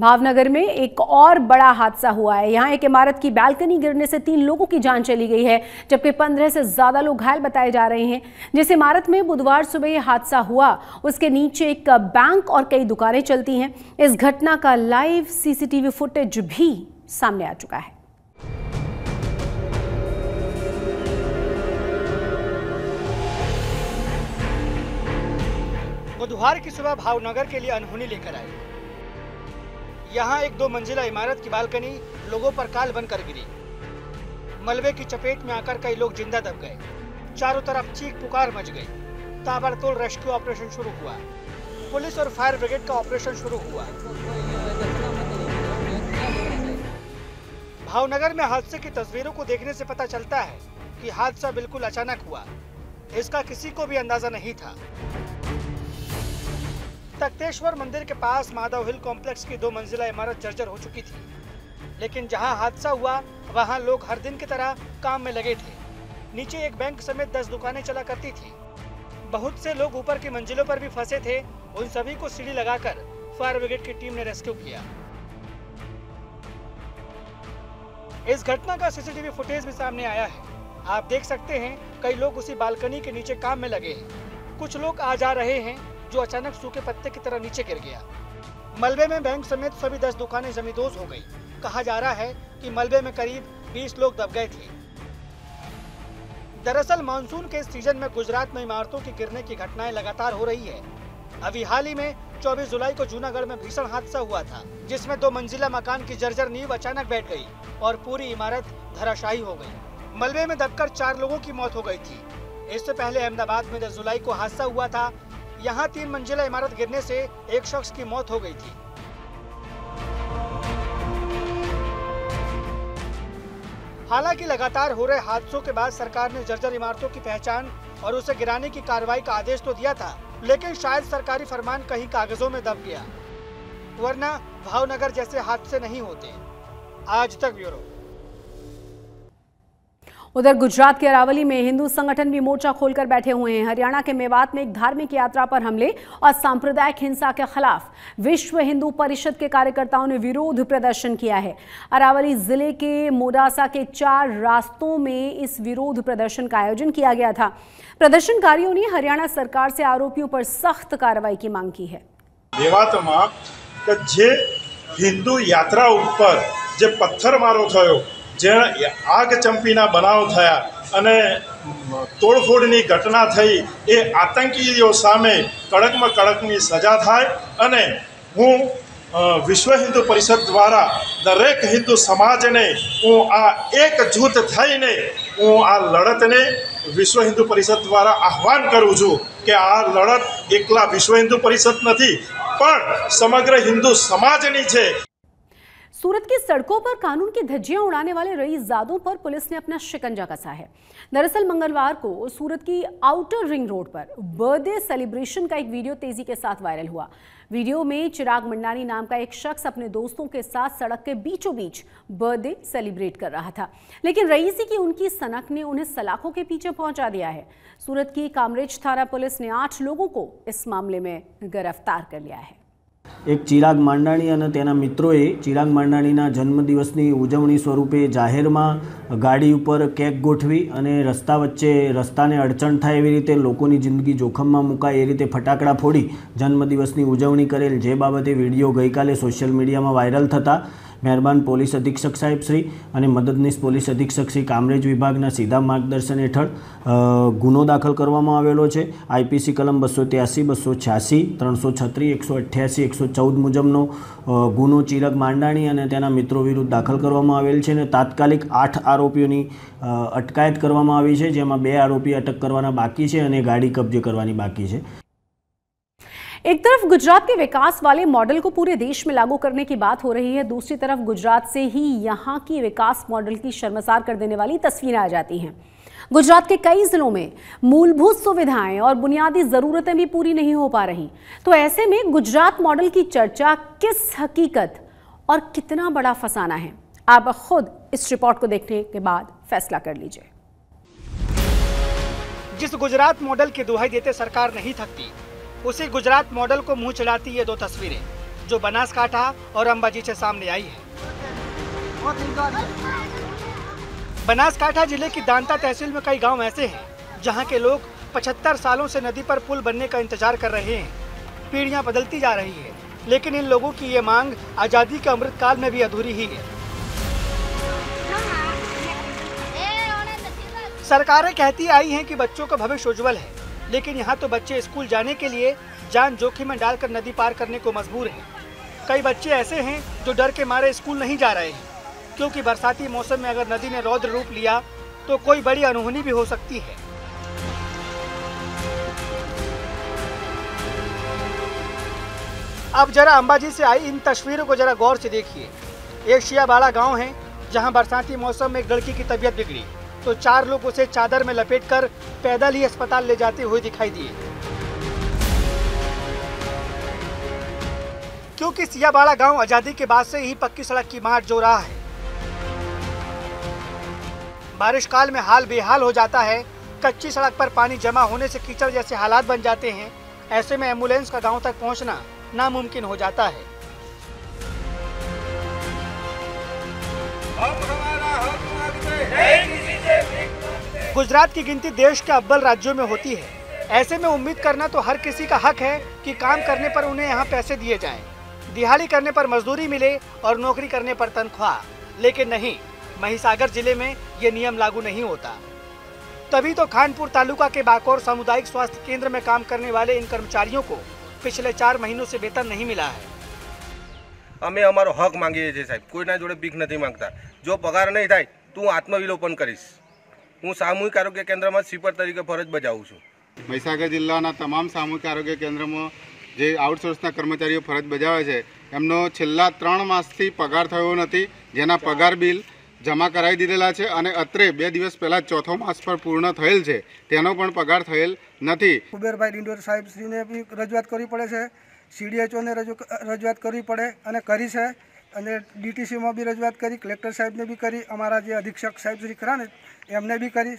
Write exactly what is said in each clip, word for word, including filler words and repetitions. भावनगर में एक और बड़ा हादसा हुआ है। यहाँ एक इमारत की बालकनी गिरने से तीन लोगों की जान चली गई है, जबकि पंद्रह से ज़्यादा लोग घायल बताए जा रहे हैं। जिस इमारत में बुधवार सुबह यह हादसा हुआ, उसके नीचे एक बैंक और कई दुकानें चलती हैं। इस घटना का लाइव सीसीटीवी फुटेज भी सामने आ चुका है। बुधवार की सुबह भावनगर के लिए अनहोनी लेकर आई। यहाँ एक दो मंजिला इमारत की बालकनी लोगों पर काल बनकर गिरी। मलबे की चपेट में आकर कई लोग जिंदा दब गए। चारों तरफ चीख पुकार मच गई। ताबड़तोड़ रेस्क्यू ऑपरेशन शुरू हुआ। पुलिस और फायर ब्रिगेड का ऑपरेशन शुरू हुआ। भावनगर में हादसे की तस्वीरों को देखने से पता चलता है कि हादसा बिल्कुल अचानक हुआ। इसका किसी को भी अंदाजा नहीं था। तख्तेश्वर मंदिर के पास माधव हिल कॉम्प्लेक्स की दो मंजिला इमारत जर्जर हो चुकी थी, लेकिन जहां हादसा हुआ वहां लोग हर दिन की तरह काम में लगे थे। नीचे एक बैंक समेत दस दुकानें चला करती थी। बहुत से लोग ऊपर की मंजिलों पर भी फंसे थे। उन सभी को सीढ़ी लगाकर फायर ब्रिगेड की टीम ने रेस्क्यू किया। इस घटना का सीसीटीवी फुटेज भी सामने आया है। आप देख सकते हैं कई लोग उसी बालकनी के नीचे काम में लगे हैं। कुछ लोग आ जा रहे हैं जो अचानक सूखे पत्ते की तरह नीचे गिर गया। मलबे में बैंक समेत सभी दस दुकानें जमींदोज हो गई। कहा जा रहा है कि मलबे में करीब बीस लोग दब गए थे। दरअसल मानसून के सीजन में गुजरात में इमारतों के गिरने की घटनाएं लगातार हो रही है। अभी हाल ही में चौबीस जुलाई को जूनागढ़ में भीषण हादसा हुआ था, जिसमें दो मंजिला मकान की जर्जर नींव अचानक बैठ गई और पूरी इमारत धराशायी हो गई। मलबे में दबकर चार लोगों की मौत हो गई थी। इससे पहले अहमदाबाद में दस जुलाई को हादसा हुआ था। यहाँ तीन मंजिला इमारत गिरने से एक शख्स की मौत हो गई थी। हालांकि लगातार हो रहे हादसों के बाद सरकार ने जर्जर इमारतों की पहचान और उसे गिराने की कार्रवाई का आदेश तो दिया था, लेकिन शायद सरकारी फरमान कहीं कागजों में दब गया, वरना भावनगर जैसे हादसे नहीं होते। आज तक ब्यूरो। उधर गुजरात के अरावली में हिंदू संगठन भी मोर्चा खोलकर बैठे हुए हैं। हरियाणा के मेवात में एक धार्मिक यात्रा पर हमले और सांप्रदायिक हिंसा के खिलाफ विश्व हिंदू परिषद के कार्यकर्ताओं ने विरोध प्रदर्शन किया है। अरावली जिले के मोदासा के चार रास्तों में इस विरोध प्रदर्शन का आयोजन किया गया था। प्रदर्शनकारियों ने हरियाणा सरकार से आरोपियों पर सख्त कार्रवाई की मांग की है। मेवात में जे हिंदू यात्रा पर जे पत्थरमारो थयो, जे आग चंपीना बनाव थया अने तोड़फोड़नी घटना थई, ए आतंकीओ सामे कड़क में कड़कनी सजा थाय अने हूँ विश्व हिंदू परिषद द्वारा दरेक हिंदू समाज ने हूँ आ एकजूथ थईने हूँ आ लड़त ने विश्व हिंदू परिषद द्वारा आह्वान करूँ छूँ कि आ लड़त एकला विश्व हिंदू परिषद नथी पण समग्र हिंदू समाजनी छे। सूरत की सड़कों पर कानून की धज्जियां उड़ाने वाले रईसजादों पर पुलिस ने अपना शिकंजा कसा है। दरअसल मंगलवार को सूरत की आउटर रिंग रोड पर बर्थडे सेलिब्रेशन का एक वीडियो तेजी के साथ वायरल हुआ। वीडियो में चिराग मांडाणी नाम का एक शख्स अपने दोस्तों के साथ सड़क के बीचों बीच बर्थडे सेलिब्रेट कर रहा था, लेकिन रईसी की उनकी सनक ने उन्हें सलाखों के पीछे पहुंचा दिया है। सूरत की कामरेज थाना पुलिस ने आठ लोगों को इस मामले में गिरफ्तार कर लिया है। एक चिराग मांडाणी अने तेना मित्रोए चिराग मांडाणीना जन्मदिवसनी उजवणी स्वरूपे जाहेरमां गाड़ी पर केक गोठवी अने रस्ता वच्चे रस्ताने अड़चण थाय एवी रीते लोकोनी जिंदगी जोखममां मुकाय ए रीते फटाकड़ा फोड़ी जन्मदिवसनी उजवणी करेल, जे बाबते विडियो गईकाले सोशियल मीडियामां वायरल थता मेहरबान पोलीस अधीक्षक साहेब श्री और मददनीश पोलीस अधीक्षक श्री कामरेज विभागना सीधा मार्गदर्शन हेठळ गुनो दाखल करवामां आवेलो छे। आईपीसी कलम बसो त्यासी बसो छियासी त्रणसो छत्रीस एक सौ अठासी एक सौ चौदह मुजबनो गुनो चिराग मांडाणी और तेना मित्रों विरुद्ध दाखल करवामां आवेल छे ने तात्कालिक आठ आरोपीओनी अटकायत करवामां आवी छे, जेमां बे आरोपी अटक करवाना बाकी छे अने गाड़ी कब्जे करवानी बाकी छे। एक तरफ गुजरात के विकास वाले मॉडल को पूरे देश में लागू करने की बात हो रही है, दूसरी तरफ गुजरात से ही यहाँ की विकास मॉडल की शर्मसार कर देने वाली तस्वीरें आ जाती हैं। गुजरात के कई जिलों में मूलभूत सुविधाएं और बुनियादी ज़रूरतें भी पूरी नहीं हो पा रही, तो ऐसे में गुजरात मॉडल की चर्चा किस हकीकत और कितना बड़ा फसाना है। आप खुद इस रिपोर्ट को देखने के बाद फैसला कर लीजिए। जिस गुजरात मॉडल की दुहाई देते सरकार नहीं थकती, उसी गुजरात मॉडल को मुंह चिढ़ाती ये दो तस्वीरें जो बनासकांठा और अंबाजी से सामने आई है। बनासकांठा जिले की दांता तहसील में कई गांव ऐसे हैं जहां के लोग पचहत्तर सालों से नदी पर पुल बनने का इंतजार कर रहे हैं। पीढ़ियां बदलती जा रही है, लेकिन इन लोगों की ये मांग आज़ादी के अमृतकाल में भी अधूरी ही है। सरकारें कहती आई हैं कि बच्चों का भविष्य उज्जवल है, लेकिन यहाँ तो बच्चे स्कूल जाने के लिए जान जोखिम में डालकर नदी पार करने को मजबूर हैं। कई बच्चे ऐसे हैं जो डर के मारे स्कूल नहीं जा रहे हैं, क्योंकि बरसाती मौसम में अगर नदी ने रौद्र रूप लिया तो कोई बड़ी अनहोनी भी हो सकती है। अब जरा अंबाजी से आई इन तस्वीरों को जरा गौर से देखिए। एक शिया बाड़ा गाँव है जहाँ बरसाती मौसम में एक लड़की की तबीयत बिगड़ी तो चार लोग उसे चादर में लपेटकर पैदल ही अस्पताल ले जाते हुए दिखाई दिए। क्योंकि सियाबाला गांव आजादी के बाद से ही पक्की सड़क की मार जो रहा है। बारिश काल में हाल बेहाल हो जाता है। कच्ची सड़क पर पानी जमा होने से कीचड़ जैसे हालात बन जाते हैं। ऐसे में एम्बुलेंस का गांव तक पहुंचना नामुमकिन हो जाता है। गुजरात की गिनती देश के अव्वल राज्यों में होती है। ऐसे में उम्मीद करना तो हर किसी का हक है कि काम करने पर उन्हें यहाँ पैसे दिए जाएं, दिहाड़ी करने पर मजदूरी मिले और नौकरी करने पर तनख्वाह। लेकिन नहीं, महीसागर जिले में ये नियम लागू नहीं होता। तभी तो खानपुर तालुका के बाकोर सामुदायिक स्वास्थ्य केंद्र में काम करने वाले इन कर्मचारियों को पिछले चार महीनों से वेतन नहीं मिला है। हमें हमारो हक मांगी है साहब, कोई ना जोड़े भीख नहीं मांगता। जो पगार नहीं था तू आत्मविलोपन करीश। હું સામૂહિક આરોગ્ય કેન્દ્રમાં સ્વીપર તરીકે ફરજ બજાવું છું। મહીસાગર જિલ્લાના તમામ સામૂહિક આરોગ્ય કેન્દ્રમાં જે આઉટસોર્સના કર્મચારીઓ ફરજ બજાવે છે એમનો છેલ્લા ત્રણ માસથી પગાર થયો નથી, જેના પગાર બિલ જમા કરાવી દીધેલા છે અને અત્રે બે દિવસ પહેલાં ચોથો માસ પર પૂર્ણ થયેલ છે, તેનો પણ પગાર થયેલ નથી। કુબેરભાઈ ડિંડોર સાહેબશ્રીને બી રજૂઆત કરવી પડે છે, સીડીએચઓને રજૂઆત કરવી પડે અને કરી છે અને ડીટીસીમાં બી રજૂઆત કરી, કલેક્ટર સાહેબને બી કરી, અમારા જે અધિક્ષક સાહેબ શ્રી ખરા ને એમને બી કરી,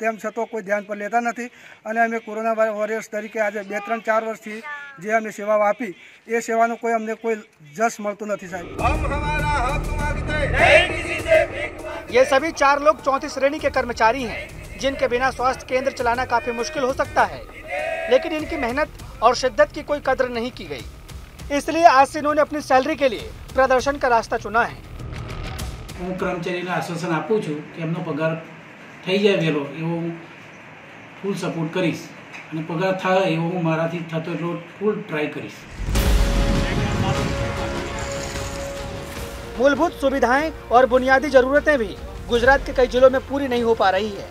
તેમ છતાં કોઈ ધ્યાન પર લેતા નથી। અને અમે કોરોના વોરિયર્સ તરીકે આજે બે ત્રણ ચાર વર્ષથી જે અમને સેવાઓ આપી એ સેવાનો કોઈ અમને કોઈ જશ મળતું નથી साहब। ये सभी चार लोग चौथी श्रेणी के कर्मचारी हैं, जिनके बिना स्वास्थ्य केंद्र चलाना काफी मुश्किल हो सकता है, लेकिन इनकी मेहनत और शिद्दत की कोई कदर नहीं की गई, इसलिए आज से इन्होंने अपनी सैलरी के लिए प्रदर्शन का रास्ता चुना है। હું કર્મચારીને આશ્વાસન આપું છું કે એમનો પગાર થઈ જાય વહેલો એવો હું ફૂલ સપોર્ટ કરીશ અને પગાર થાય એવો હું મારાથી થતો એટલો ફૂલ ટ્રાય કરીશ। मूलभूत सुविधाएं और बुनियादी ज़रूरतें भी गुजरात के कई जिलों में पूरी नहीं हो पा रही है,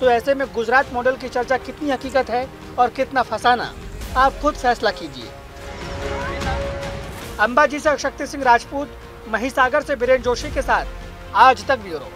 तो ऐसे में गुजरात मॉडल की चर्चा कितनी हकीकत है और कितना फसाना, आप खुद फैसला कीजिए। अंबाजी से शक्ति सिंह राजपूत, महीसागर से बीरेन जोशी के साथ आज तक ब्यूरो।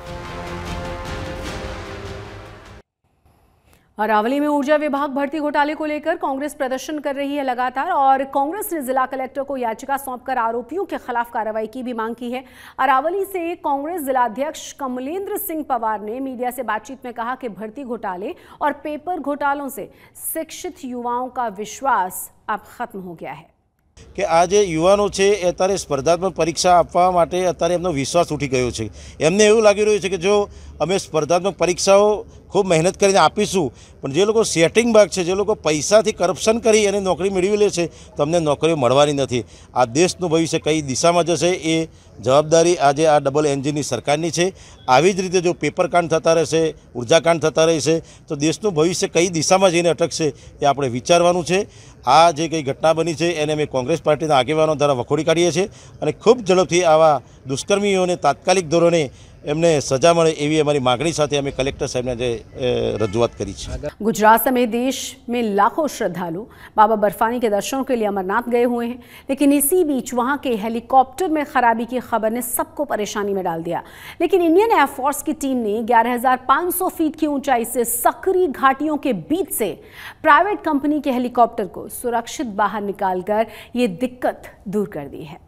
अरावली में ऊर्जा विभाग भर्ती घोटाले को लेकर कांग्रेस प्रदर्शन कर रही है लगातार, और कांग्रेस ने जिला कलेक्टर को याचिका सौंपकर आरोपियों के खिलाफ कार्रवाई की भी मांग की है। अरावली से कांग्रेस जिलाध्यक्ष कमलेंद्र सिंह पवार ने मीडिया से बातचीत में कहा कि भर्ती घोटाले और पेपर घोटालों से शिक्षित युवाओं का विश्वास अब खत्म हो गया है કે આજે યુવાનો છે એ અત્યારે સ્પર્ધાત્મક પરીક્ષા આપવા માટે અત્યારે એમનો વિશ્વાસ ઉઠી ગયો છે। એમને એવું લાગી રહ્યું છે કે જો અમે સ્પર્ધાત્મક પરીક્ષાઓ ખૂબ મહેનત કરીને આપીશું, પણ જે લોકો સેટિંગ ભાગ છે, જે લોકો પૈસાથી કરપ્શન કરી અને નોકરી મેળવી લે છે, તમને નોકરીઓ મળવાની નથી। આ દેશનું ભવિષ્ય કઈ દિશામાં જશે એ જવાબદારી આજે આ ડબલ એન્જિનની સરકારની છે। આવી જ રીતે જો પેપરકાંડ થતા રહેશે, ઉર્જાકાંડ થતા રહેશે, તો દેશનું ભવિષ્ય કઈ દિશામાં જઈને અટકશે એ આપણે વિચારવાનું છે। આ જે કંઈ ઘટના બની છે એને અમે કોંગ્રેસ પાર્ટીના આગેવાનો દ્વારા વખોડી કાઢીએ છીએ અને ખૂબ ઝડપથી આવા દુષ્કર્મીઓને તાત્કાલિક ધોરણે એમને સજા મળે એવી અમારી માગણી સાથે અમે કલેક્ટર સાહેબને જે રજૂઆત કરી છે। गुजरात समेत देश में लाखों श्रद्धालु बाबा बर्फानी के दर्शनों के लिए अमरनाथ गए हुए हैं, लेकिन इसी बीच वहां के हेलीकॉप्टर में खराबी की खबर ने सबको परेशानी में डाल दिया। लेकिन इंडियन एयरफोर्स की टीम ने ग्यारह हजार पाँच सौ फीट की ऊंचाई से सक्रिय घाटियों के बीच से प्राइवेट कंपनी के हेलीकॉप्टर को सुरक्षित बाहर निकाल कर ये दिक्कत दूर कर दी है।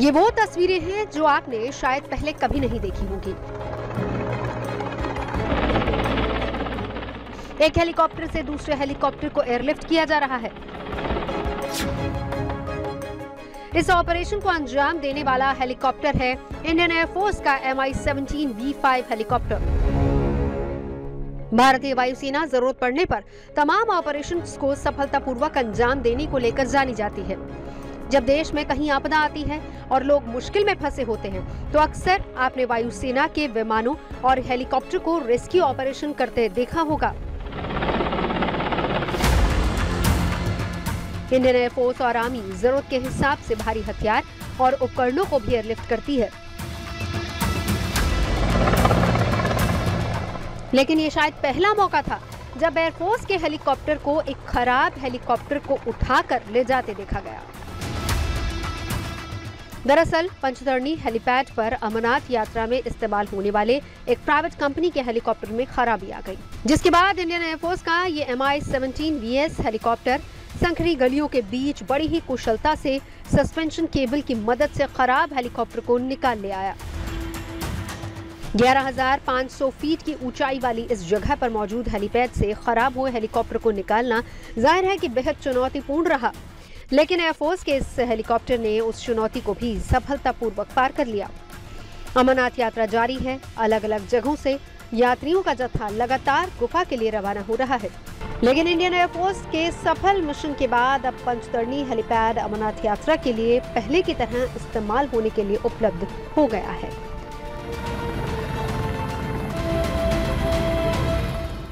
ये वो तस्वीरें हैं जो आपने शायद पहले कभी नहीं देखी होंगी। एक हेलीकॉप्टर से दूसरे हेलीकॉप्टर को एयरलिफ्ट किया जा रहा है। इस ऑपरेशन को अंजाम देने वाला हेलीकॉप्टर है इंडियन एयरफोर्स का M I seventeen B helicopter. भारतीय वायुसेना जरूरत पड़ने पर तमाम ऑपरेशंस को सफलतापूर्वक अंजाम देने को लेकर जानी जाती है। जब देश में कहीं आपदा आती है और लोग मुश्किल में फंसे होते हैं तो अक्सर आपने वायुसेना के विमानों और हेलीकॉप्टर को रेस्क्यू ऑपरेशन करते देखा होगा। इंडियन एयरफोर्स और आर्मी जरूरत के हिसाब से भारी हथियार और उपकरणों को भी एयरलिफ्ट करती है, लेकिन ये शायद पहला मौका था जब एयरफोर्स के हेलीकॉप्टर को एक खराब हेलीकॉप्टर को उठाकर ले जाते देखा गया। दरअसल पंचदर्णी हेलीपैड पर अमरनाथ यात्रा में इस्तेमाल होने वाले एक प्राइवेट कंपनी के हेलीकॉप्टर में खराबी आ गई, जिसके बाद इंडियन एयरफोर्स का ये M I seventeen B S helicopter संकरी गलियों के बीच बड़ी ही कुशलता से सस्पेंशन केबल की मदद से खराब हेलीकॉप्टर को निकाल ले आया। ग्यारह हज़ार पाँच सौ फीट की ऊंचाई वाली इस जगह पर मौजूद हेलीपैड से खराब हुए हेलीकॉप्टर को निकालना जाहिर है कि बेहद चुनौतीपूर्ण रहा, लेकिन एयरफोर्स के इस हेलीकॉप्टर ने उस चुनौती को भी सफलतापूर्वक पार कर लिया। अमरनाथ यात्रा जारी है। अलग अलग जगहों से यात्रियों का जत्था लगातार गुफा के लिए रवाना हो रहा है, लेकिन इंडियन एयरफोर्स के सफल मिशन के बाद अब पंचतरणी हेलीपैड अमरनाथ यात्रा के लिए पहले की तरह इस्तेमाल होने के लिए उपलब्ध हो गया है।